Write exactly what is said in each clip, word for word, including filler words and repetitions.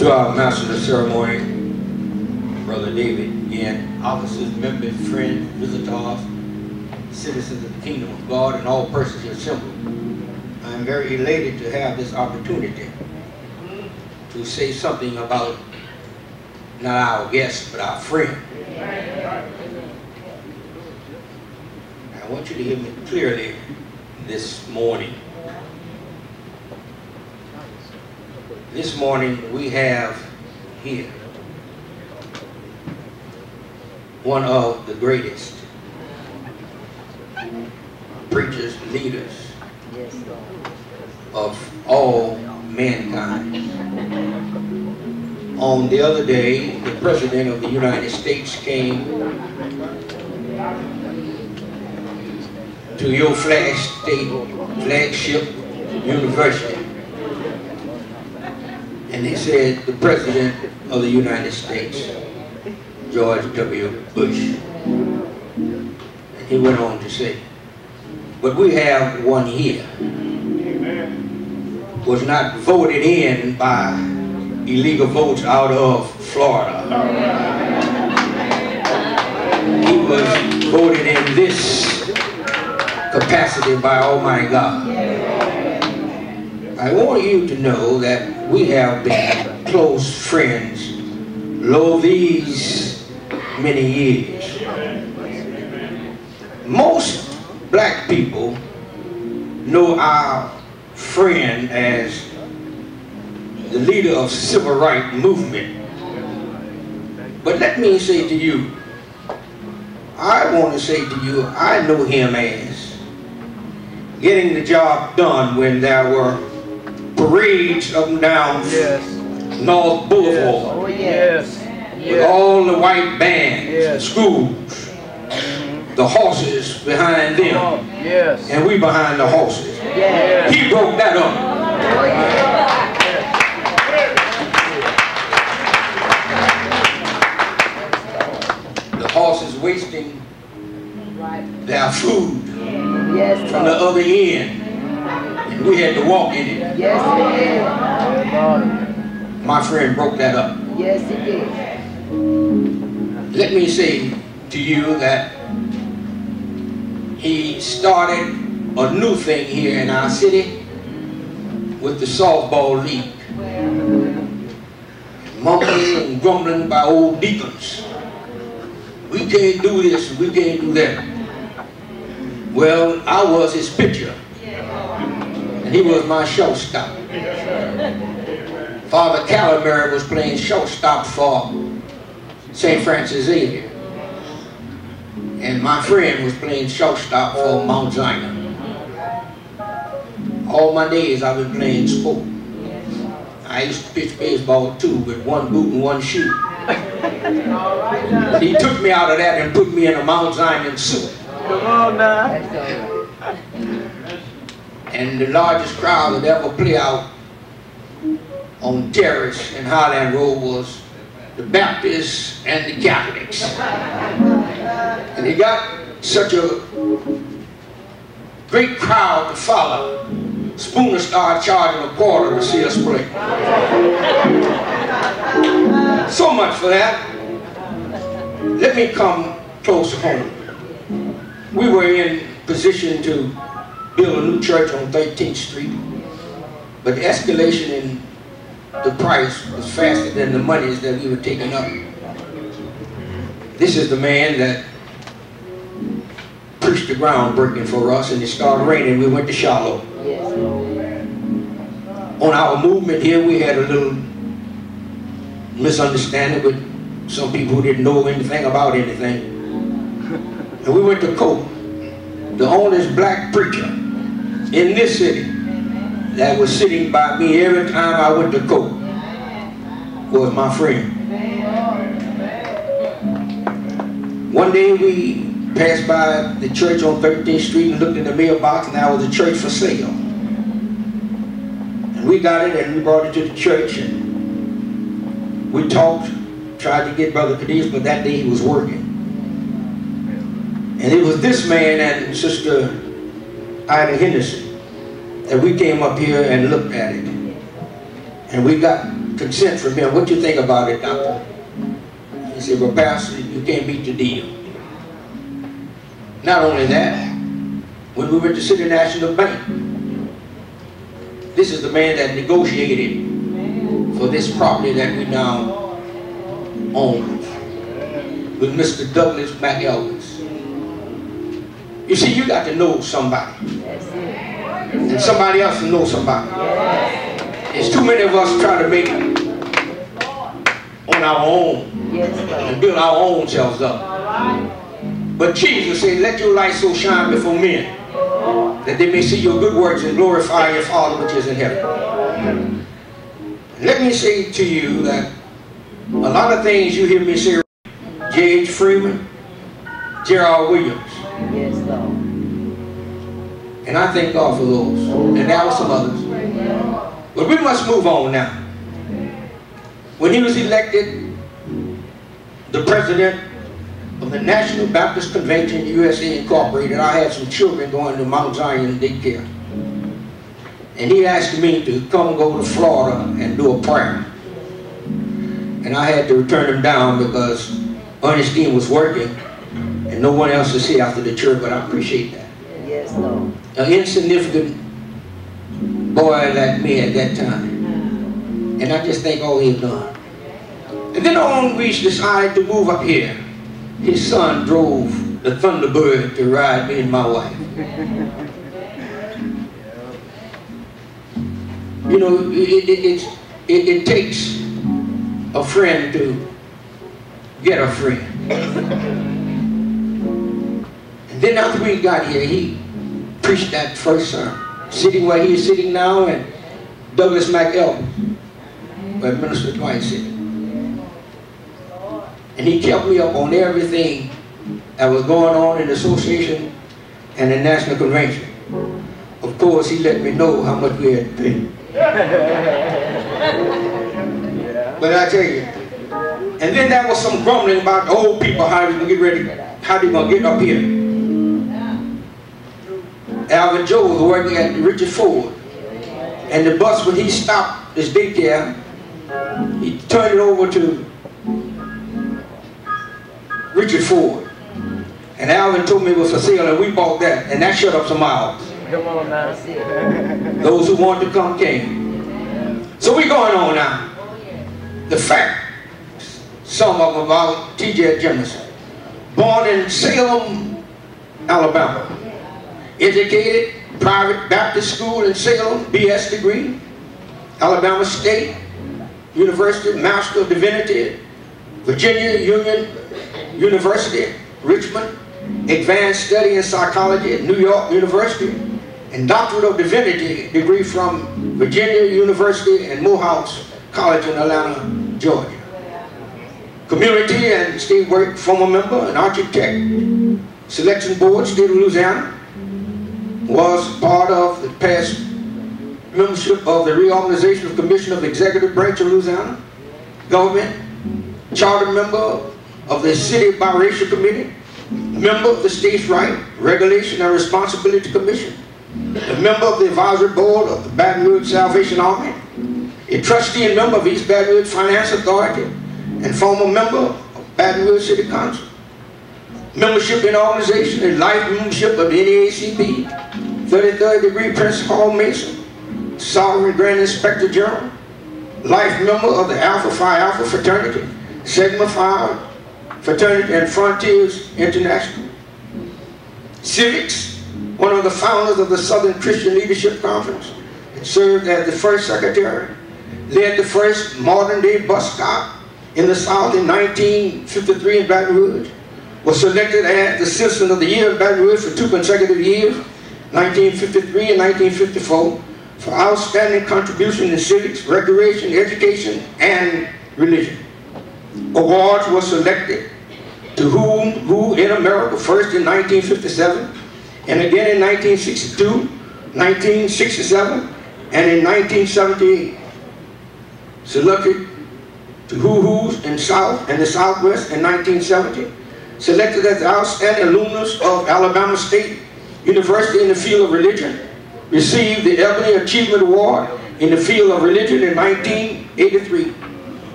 To our master of the ceremony, Brother David, and officers, members, friends, visitors, citizens of the kingdom of God, and all persons assembled, I am very elated to have this opportunity to say something about not our guest, but our friend. I want you to hear me clearly this morning. This morning we have here one of the greatest preachers, leaders of all mankind. On the other day, the President of the United States came to your flag state, flagship university. And he said, the President of the United States, George W. Bush. And he went on to say, but we have one here. Amen. Was not voted in by illegal votes out of Florida. Amen. He was voted in this capacity by Almighty God. I want you to know that we have been close friends, lo, these many years. Most black people know our friend as the leader of civil rights movement. But let me say to you, I want to say to you, I know him as getting the job done when there were parades up and down, yes, North Boulevard, yes. Oh, yes, with yes, all the white bands, yes, schools, the horses behind them, yes, and we behind the horses. Yes. He broke that up. Oh, yes. The horses wasting their food, yes, from the other end. We had to walk in it. Yes, he did. My friend broke that up. Yes, he did. Let me say to you that he started a new thing here in our city with the softball league. Mumbling and grumbling by old deacons. We can't do this, we can't do that. Well, I was his pitcher. He was my shortstop. Father Calabere was playing shortstop for Saint Francis Xavier. And my friend was playing shortstop for Mount Zion. All my days I've been playing sport. I used to pitch baseball too with one boot and one shoe. He took me out of that and put me in a Mount Zion suit. Come on now. And the largest crowd that ever played out on Terrace and Highland Road was the Baptists and the Catholics. And he got such a great crowd to follow, Spooner started charging a quarter to see us play. So much for that. Let me come close home. We were in position to build a new church on thirteenth street, but the escalation in the price was faster than the monies that we were taking up. This is the man that pushed the groundbreaking for us, and it started raining. We went to Shiloh. On our movement here, we had a little misunderstanding with some people who didn't know anything about anything, and we went to Coke, the only black preacher in this city that was sitting by me every time I went to court was my friend. One day we passed by the church on thirteenth street and looked in the mailbox, and there was a church for sale. And we got it and we brought it to the church, and we talked, tried to get Brother Cadiz, but that day he was working. And it was this man and Sister Ida Henderson that we came up here and looked at it. And we got consent from him. What do you think about it, doctor? He said, well, pastor, you can't meet the deal. Not only that, when we went to City National Bank, this is the man that negotiated for this property that we now own with Mister Douglas McElroy. You see, you got to know somebody. And somebody else will know somebody. There's too many of us trying to make it on our own and build our own selves up. But Jesus said, let your light so shine before men, that they may see your good works and glorify your Father which is in heaven. Let me say to you that a lot of things you hear me say, J H Freeman, Gerald Williams. Yes, Lord. And I thank God for those. And there were some others. But we must move on now. When he was elected the president of the National Baptist Convention, U S A Incorporated, I had some children going to Mount Zion daycare. And he asked me to come go to Florida and do a prayer. And I had to return him down because Ernestine was working. And no one else to see after the church, but I appreciate that. Yes, Lord. An insignificant boy like me at that time. And I just think all he's done. And then Owen Reese decided to move up here. His son drove the Thunderbird to ride me and my wife. You know, it, it, it, it takes a friend to get a friend. Then after we got here, he preached that first sermon, sitting where he is sitting now, and Douglas McElroy, where Minister Dwight is sitting. And he kept me up on everything that was going on in the association and the National Convention. Of course, he let me know how much we had to pay. But I tell you, and then there was some grumbling about the old people, how they were going to get ready, how they were going to get up here. Alvin Joe was working at Richard Ford, and the bus, when he stopped his daycare, he turned it over to Richard Ford, and Alvin told me it was for sale, and we bought that, and that shut up some miles. Those who wanted to come came. So we're going on now. The fact, some of them about T J Jemison, born in Salem, Alabama. Educated, private Baptist school in Salem, B S degree, Alabama State University, Master of Divinity, Virginia Union University, Richmond, Advanced Study in Psychology at New York University, and Doctorate of Divinity degree from Virginia University and Morehouse College in Atlanta, Georgia. Community and state work, former member, and architect, selection board, state of Louisiana. Was part of the past membership of the Reorganization of Commission of the Executive Branch of Louisiana Government, charter member of the City Biracial Committee, member of the States' Rights, Regulation and Responsibility Commission, a member of the Advisory Board of the Baton Rouge Salvation Army, a trustee and member of East Baton Rouge Finance Authority, and former member of Baton Rouge City Council. Membership in organization and life membership of the N double A C P, thirty-third degree Prince Hall Mason, Sovereign Grand Inspector General, life member of the Alpha Phi Alpha Fraternity, Sigma Phi Fraternity and Frontiers International. Civics, one of the founders of the Southern Christian Leadership Conference, and served as the first secretary, led the first modern day bus stop in the South in nineteen fifty-three in Baton Rouge. Was selected as the Citizen of the Year in Baton Rouge for two consecutive years, nineteen fifty-three and nineteen fifty-four, for outstanding contribution in civics, recreation, education, and religion. Awards were selected to whom, who in America, first in nineteen fifty-seven, and again in nineteen sixty-two, nineteen sixty-seven, and in nineteen seventy-eight, selected to Who Who's in South and the Southwest in nineteen seventy. Selected as the outstanding alumnus of Alabama State University in the field of religion, received the Ebony Achievement Award in the field of religion in nineteen eighty-three.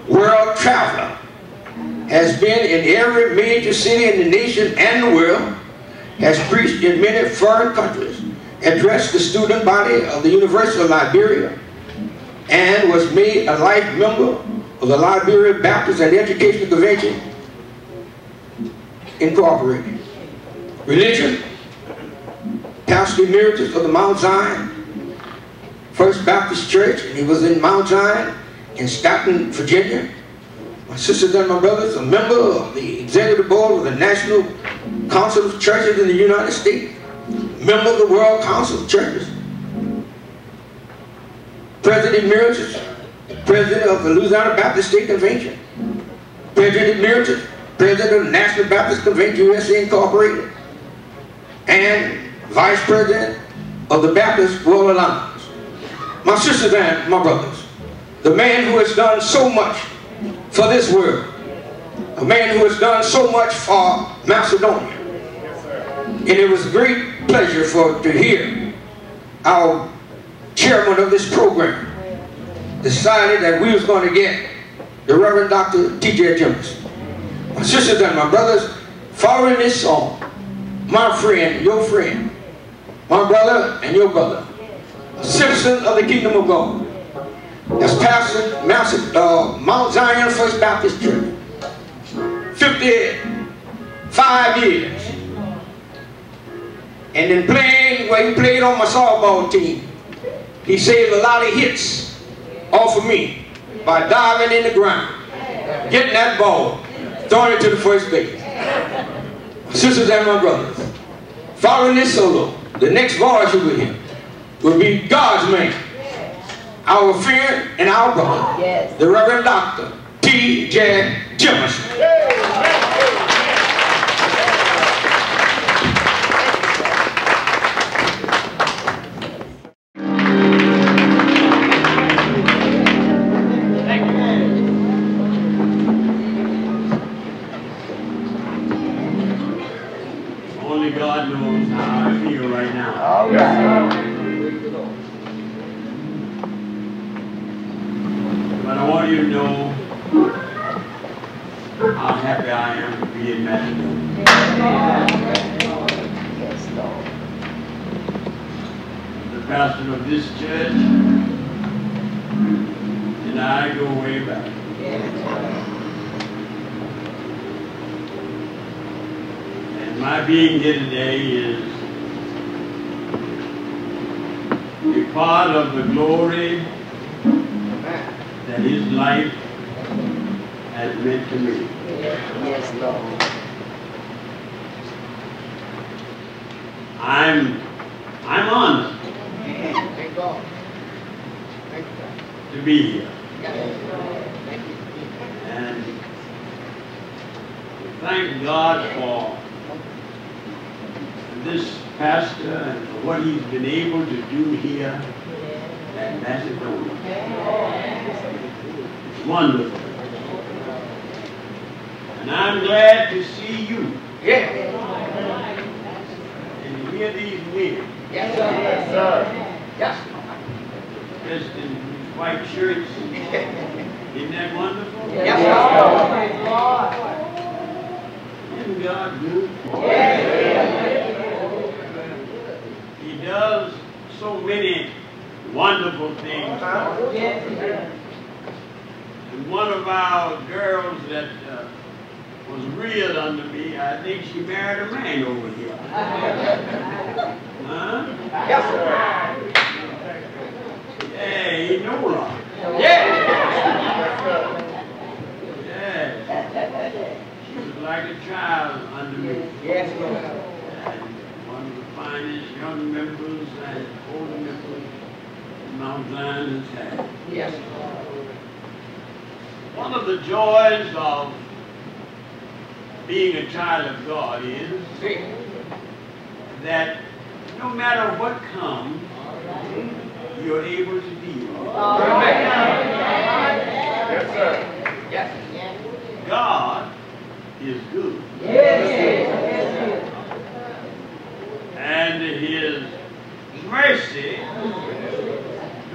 World traveler, has been in every major city in the nation and the world, has preached in many foreign countries, addressed the student body of the University of Liberia, and was made a life member of the Liberia Baptist and Educational Convention Incorporated. Religion, Pastor Emeritus of the Mount Zion First Baptist Church, and he was in Mount Zion in Staunton, Virginia. My sisters and my brothers, a member of the Executive Board of the National Council of Churches in the United States, member of the World Council of Churches, President Emeritus, President of the Louisiana Baptist State Convention, President Emeritus, President of the National Baptist Convention, U S A Incorporated, and Vice President of the Baptist World Alliance. My sisters and my brothers, the man who has done so much for this world, a man who has done so much for Macedonia, and it was a great pleasure for to hear our chairman of this program decided that we was going to get the Reverend Doctor T J Jemison. My sisters and my brothers, following this song, my friend, your friend, my brother and your brother, a citizen of the kingdom of God, that's pastor uh, Mount Zion First Baptist Church, fifty-five years, and then playing where he played on my softball team. He saved a lot of hits off of me by diving in the ground, getting that ball, throwing it to the first base. My sisters and my brothers, following this solo, the next voice you will hear will be God's man, our friend and our brother, yes, the Reverend Doctor T J Jemison. Only God knows how I feel right now. All right. But I want you to know how happy I am to be in Macedonia. Yes, Lord. The pastor of this church and I go way back. And my being here today is a part of the glory that his life has meant to me. Yes, Lord. I'm, I'm honored Thank God. Thank God. to be here. And thank God for this pastor and for what he's been able to do here at Macedonia. Wonderful. And I'm glad to see you. Yeah. And hear these men. Yes, sir. Yes, sir. Yes. Dressed in white shirts. Isn't that wonderful? Yes, sir. Isn't God good? Yes. He does so many wonderful things. Yes. And one of our girls that uh, was reared under me, I think she married a man over here. Huh? Yes, sir. Yeah, he know her. Yeah. Yeah. She was like a child under me. Yes, sir. And one of the finest young members and older members Mount Zion has had. Yes, sir. One of the joys of being a child of God is that no matter what comes, you're able to deal with it. Yes, sir. Yes. God is good. Yes. And His mercy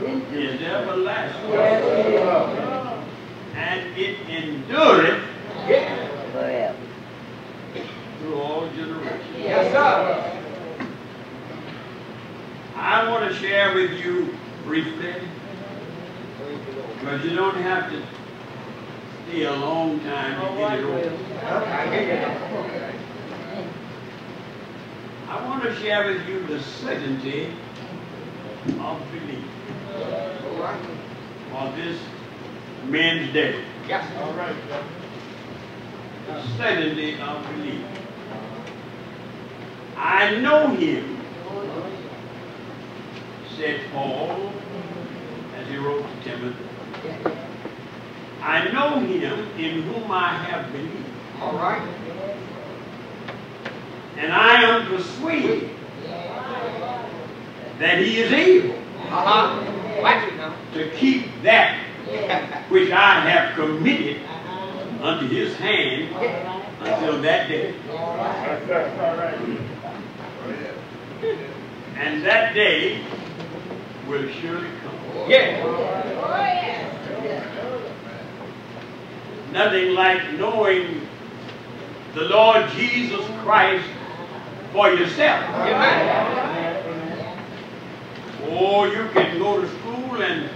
is everlasting, yes, and it endureth yes. forever through all generations. Yes, sir. I want to share with you briefly, because you don't have to stay a long time to get it over. I want to share with you the certainty of belief for this man's day. Yes. All right. The certainty of belief. I know him, said Paul, as he wrote to Timothy. I know him in whom I have believed. All right. And I am persuaded that he is able uh-huh. to keep that which I have committed unto his hand until that day. And that day will surely come. Yeah. Nothing like knowing the Lord Jesus Christ for yourself. Amen. Or you can go to school and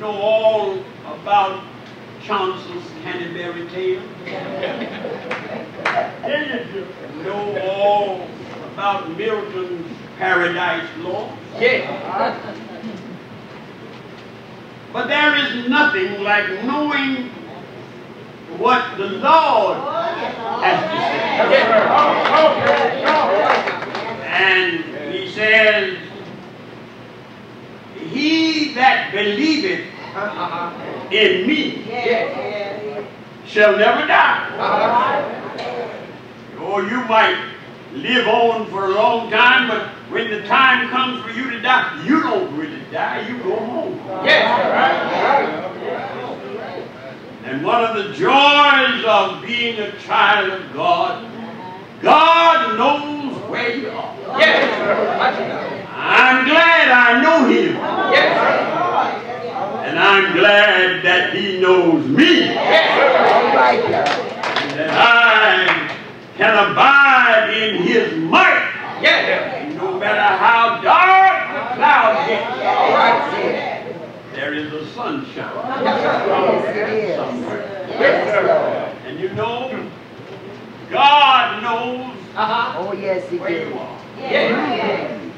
know all about Chaucer's Canterbury Tales. Know all about Milton's Paradise Lost. Yeah. But there is nothing like knowing what the Lord has to say. And he says, he that believeth in me shall never die. Or you might live on for a long time, but when the time comes for you to die, you don't really die, you go home. Yes. And one of the joys of being a child of God, God knows where you are. Yes, sir. I'm glad I know him. Yes, sir. And I'm glad that he knows me. Yes, sir. And that I can abide in his might. Yes, sir. No matter how dark the cloud gets. All right. There is a sunshine. Yes, somewhere. Yes, and you know, God knows uh-huh. oh, yes, he where did. you are. Yes.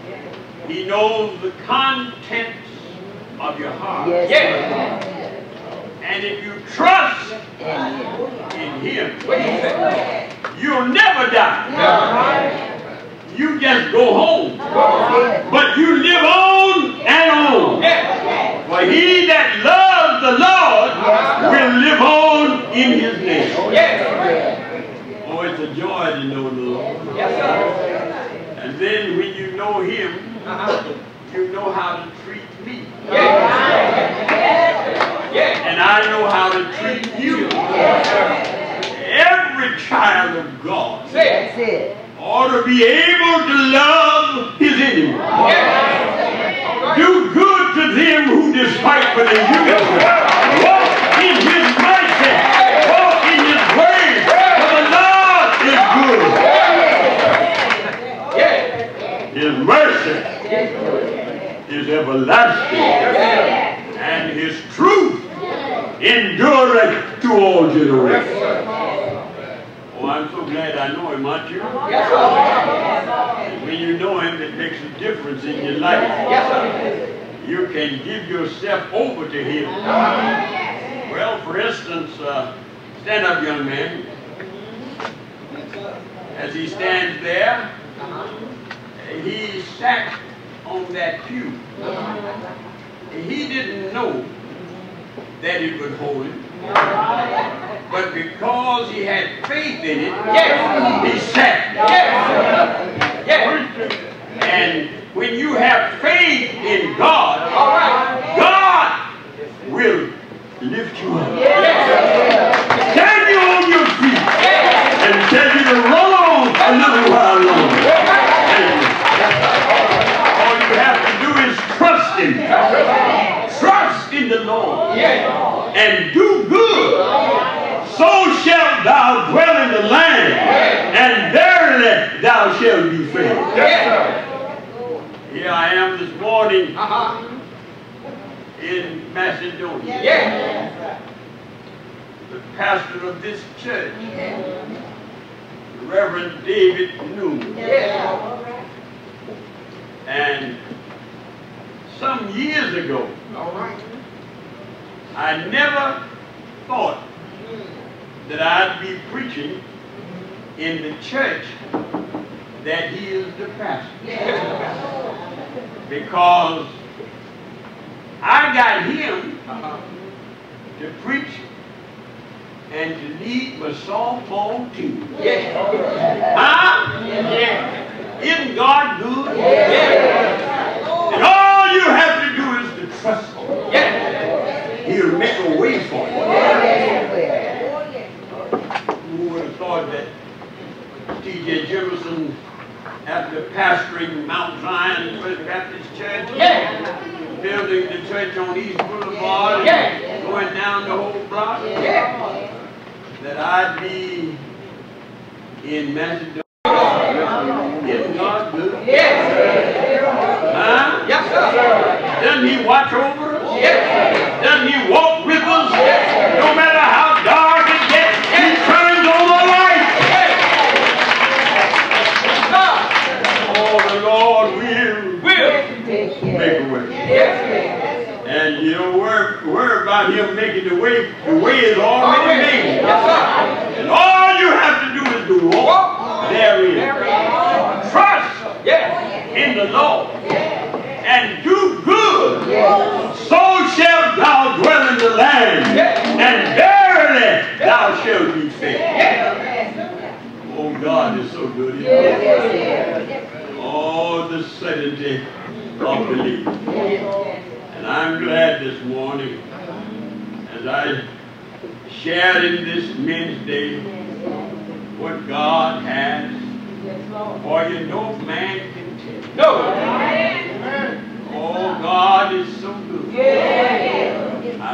Yes. He knows the contents of your heart. Yes. Yes. And if you trust yes. in him, yes. you'll never die. Yes. You just go home. Yes. But you live on and on. Yes. For he that loves the Lord will live on in his name. Yes. Oh, it's a joy to know the Lord. Yes, sir. And then when you know him, you know how to treat me. Yes. Yes. And I know how to treat you. Yes. Every child of God That's it. ought to be able to love his enemy. Yes. Do good to them who despitefully use you. Walk in his mercy. Walk in his way. For the Lord is good. His mercy is everlasting. And his truth endureth to all generations. Oh, I'm so glad I know him, aren't you? And when you know him, it makes a difference in your life. You can give yourself over to him. Well, for instance, uh, stand up, young man. As he stands there, he sat on that pew. He didn't know that it would hold him. But because he had faith in it, yes, he sat. Yes. Yes. And when you have faith in God, all right, God will lift you up. Yes. Stand you on your feet. Yes. And tell you to roll on a little while longer. Yes. All you have to do is trust him. Yes. and do good, so shalt thou dwell in the land, and therein thou shalt be fed. Here I am this morning in Macedonia. The pastor of this church, Reverend David Newman. Yeah. And some years ago, all right, I never thought that I'd be preaching in the church that he is the pastor. Yeah. Because I got him uh-huh. to preach and to lead my softball team. Yeah. Huh? Yeah. Isn't God good? Yeah. Yeah. And all you have to do is to trust Him. Yeah. He'll make a way for you. Yeah. Who would have thought that T J Jemison, after pastoring Mount Zion First Baptist Church, yeah. building the church on East Boulevard, yeah. going down the whole block, yeah. that I'd be in Macedonia. Isn't God good? Yes. Huh? Yes, sir. Doesn't He watch over us? Yes. Doesn't He walk with us? Yes. No matter how dark it gets, He turns on the light. Yes. Oh, the Lord will, will make a way. Yes. And you don't worry, worry about Him making the way. The way is already made. Yes, and all you have to do is to walk therein. Trust yes. in the Lord. Yes. And do good. Yes. So shalt thou dwell in the land. Yes. And verily thou shalt be fed. Yes. Oh, God is so good. Yes. Oh, the certainty of belief. Yes. And I'm glad this morning, as I shared in this men's day, what God has, for you know man can tell. No! Oh, God is so good. I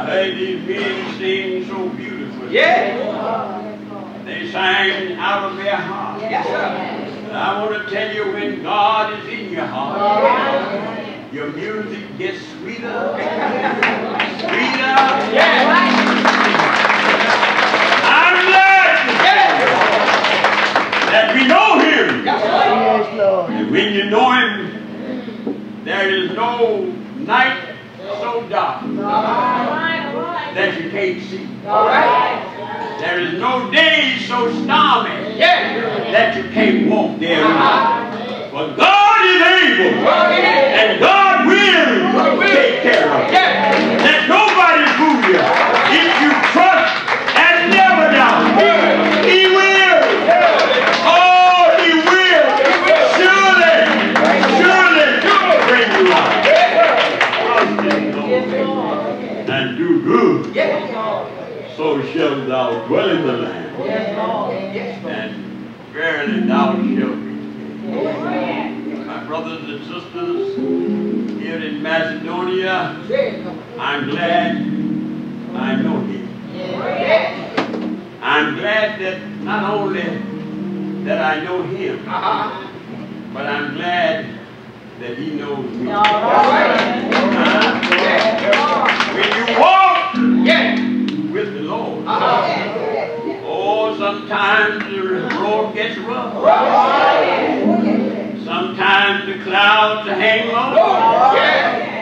heard these men sing so beautifully. Yeah. They sang out of their heart. Yes, sir. But I want to tell you, when God is in your heart, your music gets sweeter, sweeter, yeah. I'm glad yeah. that we know Him. Yes, Lord. And when you know Him, there is no night so dark right. that you can't see. Right. There is no day so stormy yeah. that you can't walk there. Right. But God is able, and God will take care of you. Let nobody fool you. If you trust and never doubt, He will. Oh, He will. Surely, surely bring you out. Trust in the Lord and do good. So shalt thou dwell in the land, and verily thou shalt be. Brothers and sisters here in Macedonia, I'm glad I know Him. I'm glad that not only that I know Him, but I'm glad that He knows me. Uh, when you walk with the Lord, oh, sometimes the road gets rough. Sometimes the clouds hang low, yeah.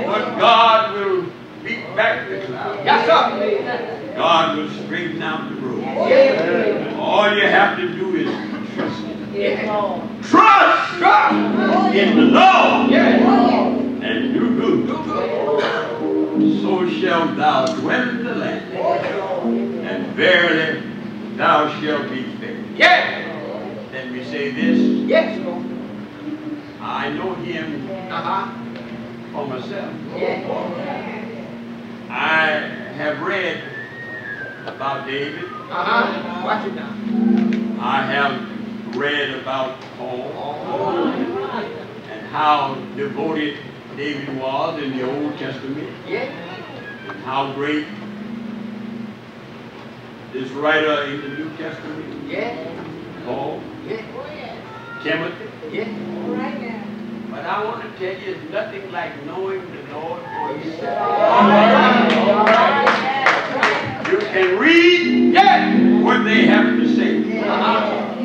but God will beat back the clouds. Yes, sir. God will straighten out the road. Yeah. All you have to do is trust Him. Yeah. Trust, trust in the Lord yeah. and do good. Do good. So shalt thou dwell in the land, and verily thou shalt be fed. Yeah. Let me say this. Yes, Lord. I know Him uh-huh, for myself. I have read about David. Uh-huh. Watch it now. I have read about Paul and how devoted David was in the Old Testament, and how great This writer in the New Testament? Yeah. Paul? Yeah. Timothy? Yeah. Right now. But I want to tell you, it's nothing like knowing the Lord for yourself. All right. All right. You can read yeah, what they have to say. Uh-huh.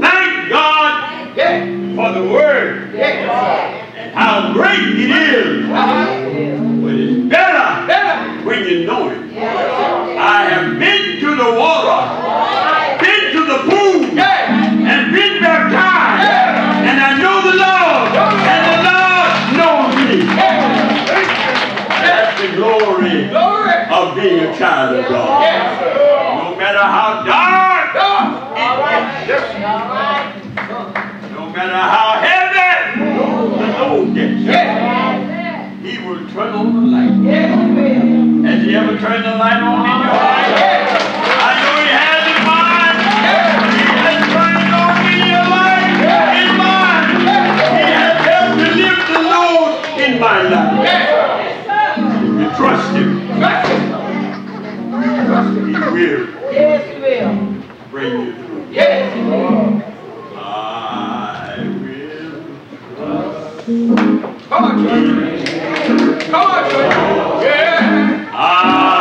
Thank God yeah, for the Word. Yeah. And how great it is. Uh-huh. But it's better, better when you know it. Yeah. I have been to the water. Glory, glory of being a child of God. Yes. No matter how dark, dark right, it gets, right, no matter how heavy the load gets, yes, He will turn on the light. Yes. Has He ever turned the light on in your life? Yes. I know He has in mine. Yes. He has turned it on in your life. Yes. In mine. Yes. He has helped to lift the load in my life. Yes. Trust Him. Trust Him. Trust Him. He will. Yes, He will. Bring you through. Yes, He will. I will trust. Come on, church. Come on, church. Yeah. I will trust.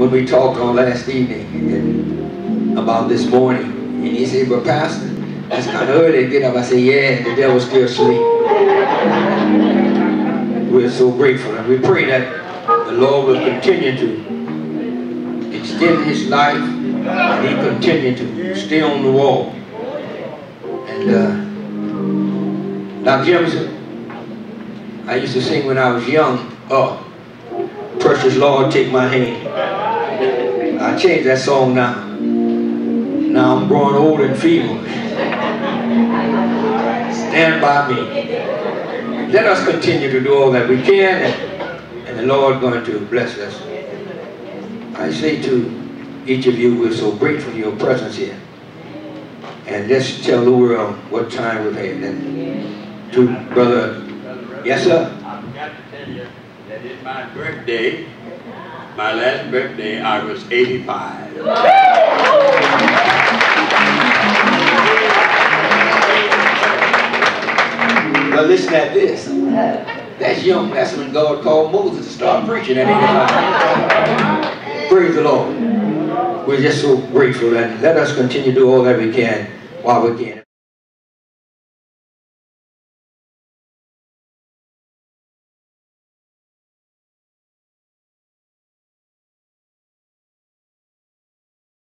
when we talked on last evening and about this morning, and he said, "But Pastor, that's kind of early to get up." I said, "Yeah, the devil's still asleep." We're so grateful, and we pray that the Lord will continue to extend his life, and he continue to stay on the wall. And uh, Doctor Jemison, I used to sing when I was young, "Oh, precious Lord, take my hand." I changed that song now. Now I'm growing old and feeble. Stand by me. Let us continue to do all that we can, and, and the Lord is going to bless us. I say to each of you, we're so grateful for your presence here. And let's tell the world what time we've had. And to brother, yes sir? I've got to tell you that in my birthday, my last birthday, I was eighty-five. Now listen at this. That's young. That's when God called Moses to start preaching at eighty-five. Praise the Lord. We're just so grateful, and let us continue to do all that we can while we can.